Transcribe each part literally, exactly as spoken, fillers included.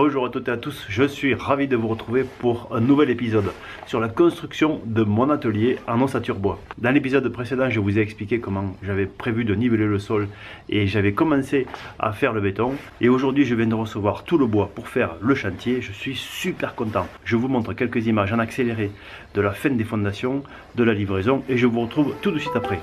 Bonjour à toutes et à tous, je suis ravi de vous retrouver pour un nouvel épisode sur la construction de mon atelier en ossature bois. Dans l'épisode précédent, je vous ai expliqué comment j'avais prévu de niveler le sol et j'avais commencé à faire le béton. Et aujourd'hui, je viens de recevoir tout le bois pour faire le chantier. Je suis super content. Je vous montre quelques images en accéléré de la fin des fondations, de la livraison et je vous retrouve tout de suite après.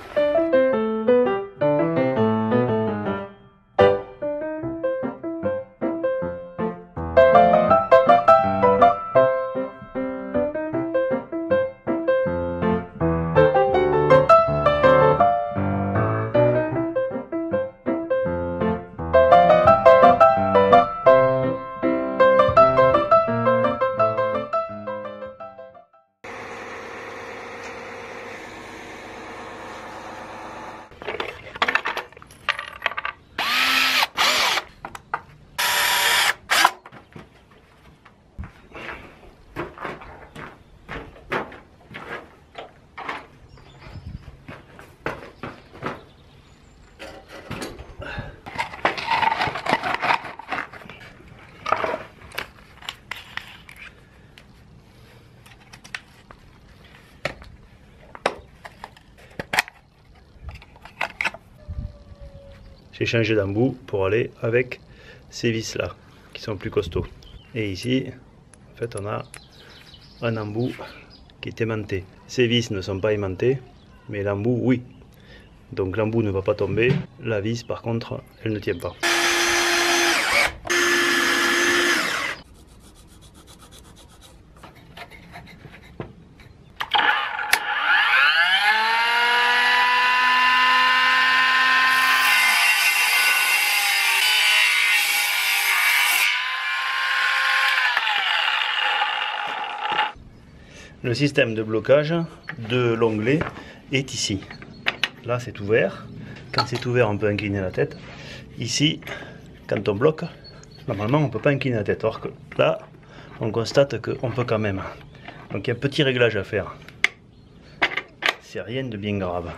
J'ai changé d'embout pour aller avec ces vis là qui sont plus costauds. Et ici, en fait, on a un embout qui est aimanté. Ces vis ne sont pas aimantées, mais l'embout, oui. Donc l'embout ne va pas tomber. La vis, par contre, elle ne tient pas. Le système de blocage de l'onglet est ici. Là, c'est ouvert. Quand c'est ouvert, on peut incliner la tête. Ici, quand on bloque, normalement, on ne peut pas incliner la tête. Or que là, on constate qu'on peut quand même. Donc, il y a un petit réglage à faire. C'est rien de bien grave.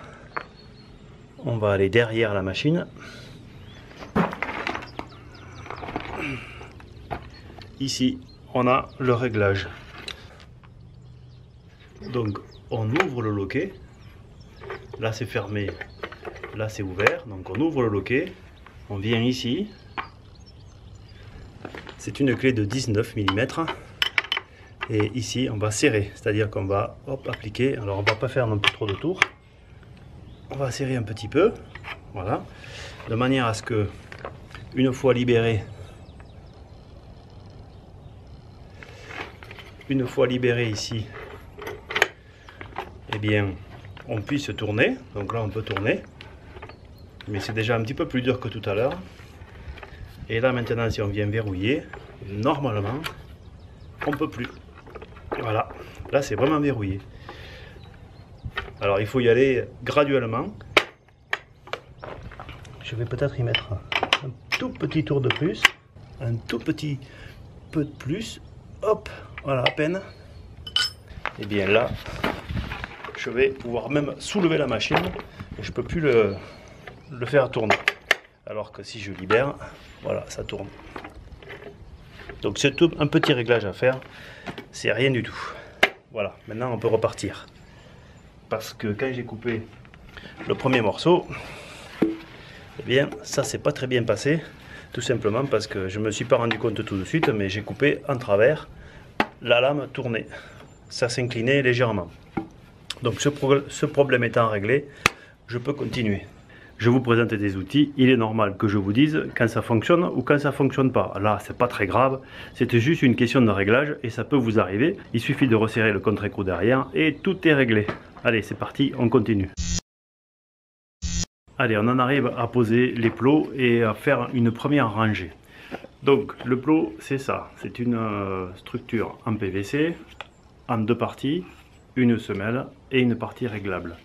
On va aller derrière la machine. Ici, on a le réglage. Donc on ouvre le loquet, là c'est fermé, là c'est ouvert, donc on ouvre le loquet, on vient ici, c'est une clé de dix-neuf millimètres, et ici on va serrer, c'est-à-dire qu'on va hop, appliquer, alors on ne va pas faire non plus trop de tours, on va serrer un petit peu, voilà, de manière à ce que, une fois libéré, une fois libéré ici, eh bien, on puisse tourner, donc là on peut tourner, mais c'est déjà un petit peu plus dur que tout à l'heure. Et là maintenant, si on vient verrouiller, normalement, on peut plus. Voilà, là c'est vraiment verrouillé. Alors il faut y aller graduellement. Je vais peut-être y mettre un tout petit tour de plus, un tout petit peu de plus, hop, voilà à peine. Et eh bien là, je vais pouvoir même soulever la machine et je peux plus le, le faire tourner. Alors que si je libère, voilà, ça tourne. Donc c'est tout un petit réglage à faire, c'est rien du tout. Voilà, maintenant on peut repartir. Parce que quand j'ai coupé le premier morceau, eh bien ça s'est pas très bien passé. Tout simplement parce que je me suis pas rendu compte tout de suite, mais j'ai coupé en travers, la lame tournait. Ça s'inclinait légèrement. Donc ce, ce problème étant réglé, je peux continuer. Je vous présente des outils, il est normal que je vous dise quand ça fonctionne ou quand ça ne fonctionne pas. Là, c'est pas très grave, c'était juste une question de réglage et ça peut vous arriver. Il suffit de resserrer le contre-écrou derrière et tout est réglé. Allez, c'est parti, on continue. Allez, on en arrive à poser les plots et à faire une première rangée. Donc le plot, c'est ça, c'est une structure en P V C, en deux parties. Une semelle et une partie réglable.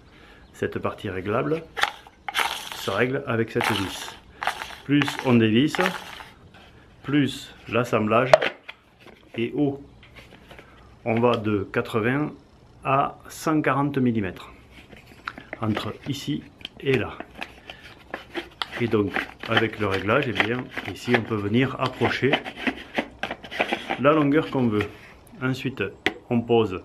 Cette partie réglable se règle avec cette vis. Plus on dévisse, plus l'assemblage est haut. On va de quatre-vingts à cent quarante millimètres entre ici et là. Et donc avec le réglage, eh bien, ici on peut venir approcher la longueur qu'on veut. Ensuite, on pose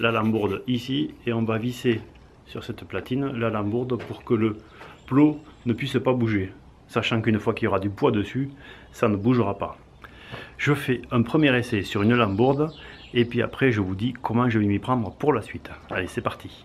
la lambourde ici et on va visser sur cette platine la lambourde pour que le plot ne puisse pas bouger, sachant qu'une fois qu'il y aura du poids dessus, ça ne bougera pas. Je fais un premier essai sur une lambourde et puis après je vous dis comment je vais m'y prendre pour la suite. Allez, c'est parti.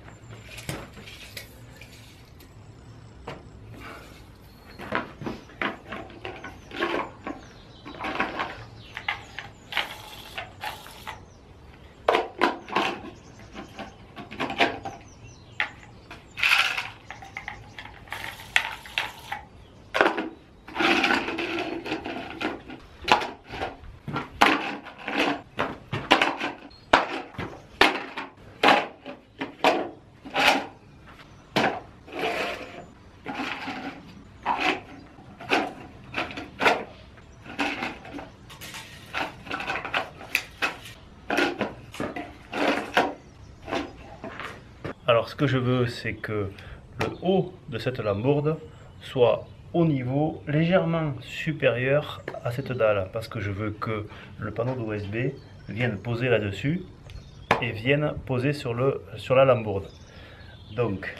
Alors ce que je veux, c'est que le haut de cette lambourde soit au niveau légèrement supérieur à cette dalle, parce que je veux que le panneau d'O S B vienne poser là-dessus et vienne poser sur, le, sur la lambourde. Donc,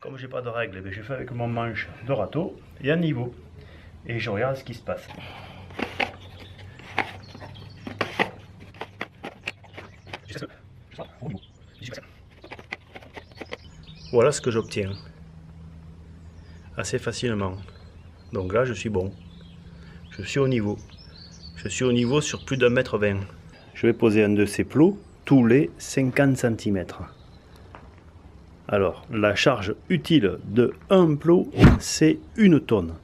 comme je n'ai pas de règle, je fais avec mon manche de râteau et à niveau, et je regarde ce qui se passe. Voilà ce que j'obtiens, assez facilement. Donc là, je suis bon. Je suis au niveau. Je suis au niveau sur plus d'un mètre vingt. Je vais poser un de ces plots tous les cinquante centimètres. Alors, la charge utile de un plot, c'est une tonne.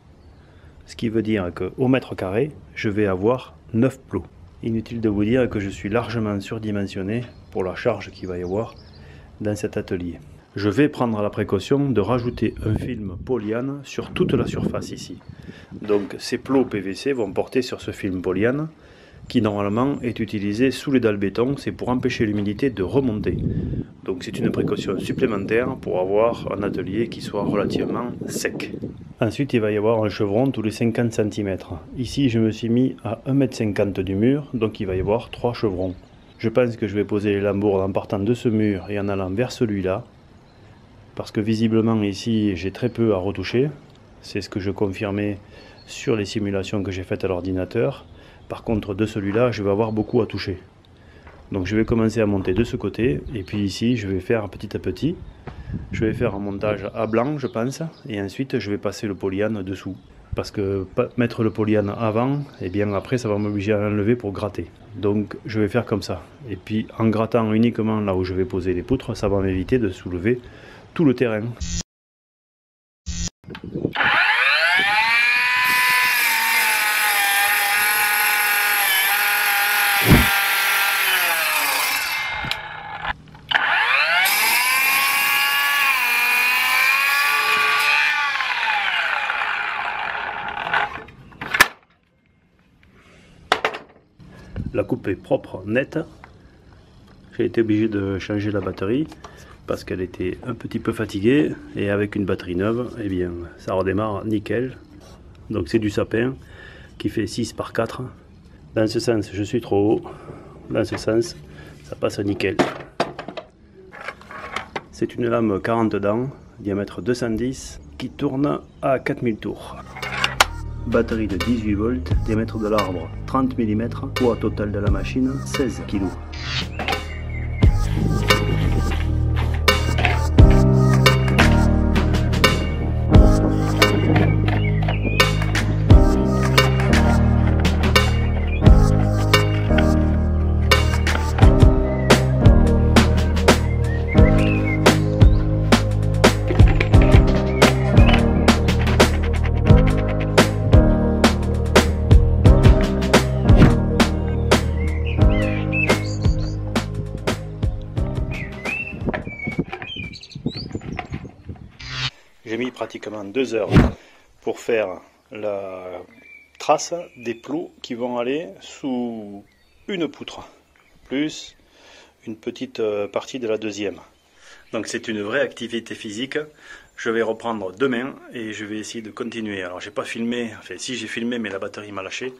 Ce qui veut dire qu'au mètre carré, je vais avoir neuf plots. Inutile de vous dire que je suis largement surdimensionné pour la charge qu'il va y avoir dans cet atelier. Je vais prendre la précaution de rajouter un film polyane sur toute la surface ici. Donc ces plots P V C vont porter sur ce film polyane qui normalement est utilisé sous les dalles béton, c'est pour empêcher l'humidité de remonter. Donc c'est une précaution supplémentaire pour avoir un atelier qui soit relativement sec. Ensuite il va y avoir un chevron tous les cinquante centimètres. Ici je me suis mis à un mètre cinquante du mur, donc il va y avoir trois chevrons. Je pense que je vais poser les lambourdes en partant de ce mur et en allant vers celui-là, parce que visiblement ici j'ai très peu à retoucher, c'est ce que je confirmais sur les simulations que j'ai faites à l'ordinateur. Par contre de celui-là je vais avoir beaucoup à toucher, donc je vais commencer à monter de ce côté et puis ici je vais faire petit à petit, je vais faire un montage à blanc je pense, et ensuite je vais passer le polyane dessous, parce que mettre le polyane avant, et eh bien après ça va m'obliger à l'enlever pour gratter, donc je vais faire comme ça, et puis en grattant uniquement là où je vais poser les poutres, ça va m'éviter de soulever tout le terrain. La coupe est propre, nette. J'ai été obligé de changer la batterie parce qu'elle était un petit peu fatiguée, et avec une batterie neuve, eh bien, ça redémarre nickel. Donc c'est du sapin qui fait six par quatre. Dans ce sens, je suis trop haut. Dans ce sens, ça passe nickel. C'est une lame quarante dents, diamètre deux cent dix, qui tourne à quatre mille tours. Batterie de dix-huit volts, diamètre de l'arbre trente millimètres, poids total de la machine seize kilos. J'ai mis pratiquement deux heures pour faire la trace des plots qui vont aller sous une poutre, plus une petite partie de la deuxième. Donc c'est une vraie activité physique. Je vais reprendre demain et je vais essayer de continuer. Alors j'ai pas filmé, enfin si j'ai filmé mais la batterie m'a lâché.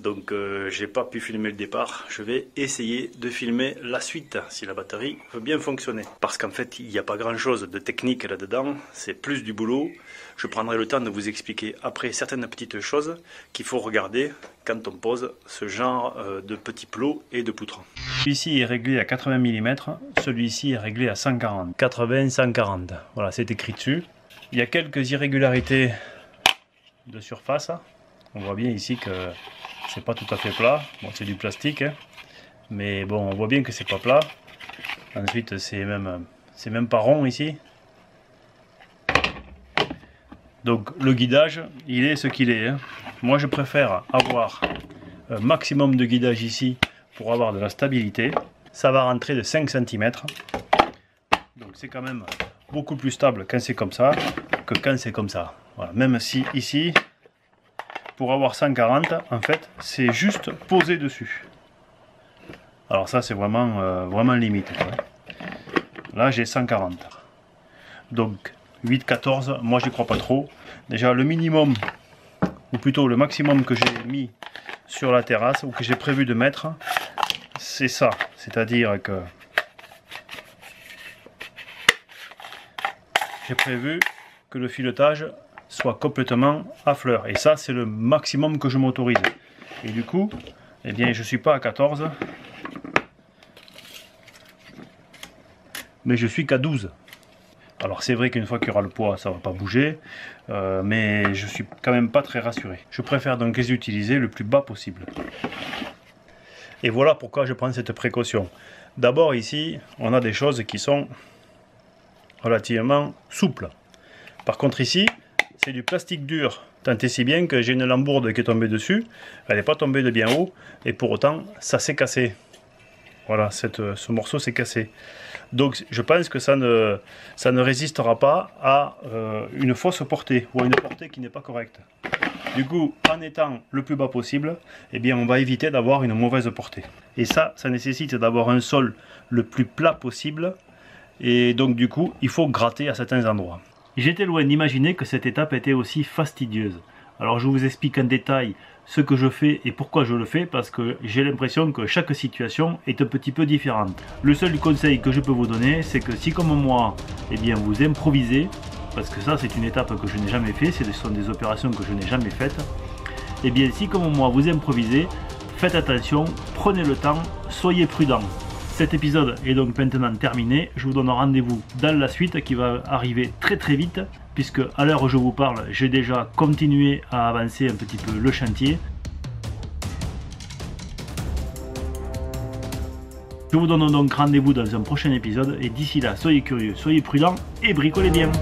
Donc euh, j'ai pas pu filmer le départ, je vais essayer de filmer la suite si la batterie veut bien fonctionner. Parce qu'en fait il n'y a pas grand chose de technique là-dedans, c'est plus du boulot. Je prendrai le temps de vous expliquer après certaines petites choses qu'il faut regarder quand on pose ce genre de petits plots et de poutres. Celui-ci est réglé à quatre-vingts millimètres, celui-ci est réglé à cent quarante. quatre-vingts cent quarante, voilà c'est écrit dessus. Il y a quelques irrégularités de surface, on voit bien ici que c'est pas tout à fait plat, bon, c'est du plastique, hein. Mais bon on voit bien que c'est pas plat. Ensuite c'est même, c'est même pas rond ici. Donc le guidage il est ce qu'il est, hein. Moi je préfère avoir un maximum de guidage ici pour avoir de la stabilité. Ça va rentrer de cinq centimètres, donc c'est quand même beaucoup plus stable quand c'est comme ça que quand c'est comme ça. Voilà. Même si ici pour avoir cent quarante, en fait, c'est juste posé dessus. Alors ça, c'est vraiment, euh, vraiment limite. Là, j'ai cent quarante. Donc, huit quatorze, moi, j'y crois pas trop. Déjà, le minimum, ou plutôt le maximum que j'ai mis sur la terrasse, ou que j'ai prévu de mettre, c'est ça. C'est-à-dire que j'ai prévu que le filetage soit complètement à fleur, et ça c'est le maximum que je m'autorise. Et du coup eh bien je suis pas à quatorze mais je suis qu'à douze. Alors c'est vrai qu'une fois qu'il y aura le poids ça va pas bouger, euh, mais je suis quand même pas très rassuré. Je préfère donc les utiliser le plus bas possible, et voilà pourquoi je prends cette précaution. D'abord ici on a des choses qui sont relativement souples, par contre ici c'est du plastique dur, tant et si bien que j'ai une lambourde qui est tombée dessus, elle n'est pas tombée de bien haut, et pour autant ça s'est cassé. Voilà, cette, ce morceau s'est cassé. Donc je pense que ça ne, ça ne résistera pas à euh, une fausse portée, ou à une portée qui n'est pas correcte. Du coup, en étant le plus bas possible, eh bien, on va éviter d'avoir une mauvaise portée. Et ça, ça nécessite d'avoir un sol le plus plat possible, et donc du coup, il faut gratter à certains endroits. J'étais loin d'imaginer que cette étape était aussi fastidieuse. Alors je vous explique en détail ce que je fais et pourquoi je le fais, parce que j'ai l'impression que chaque situation est un petit peu différente. Le seul conseil que je peux vous donner, c'est que si comme moi, eh bien vous improvisez, parce que ça c'est une étape que je n'ai jamais faite, ce sont des opérations que je n'ai jamais faites, eh bien si comme moi vous improvisez, faites attention, prenez le temps, soyez prudent. Cet épisode est donc maintenant terminé, je vous donne rendez-vous dans la suite qui va arriver très très vite, puisque à l'heure où je vous parle, j'ai déjà continué à avancer un petit peu le chantier. Je vous donne donc rendez-vous dans un prochain épisode, et d'ici là, soyez curieux, soyez prudents et bricolez bien.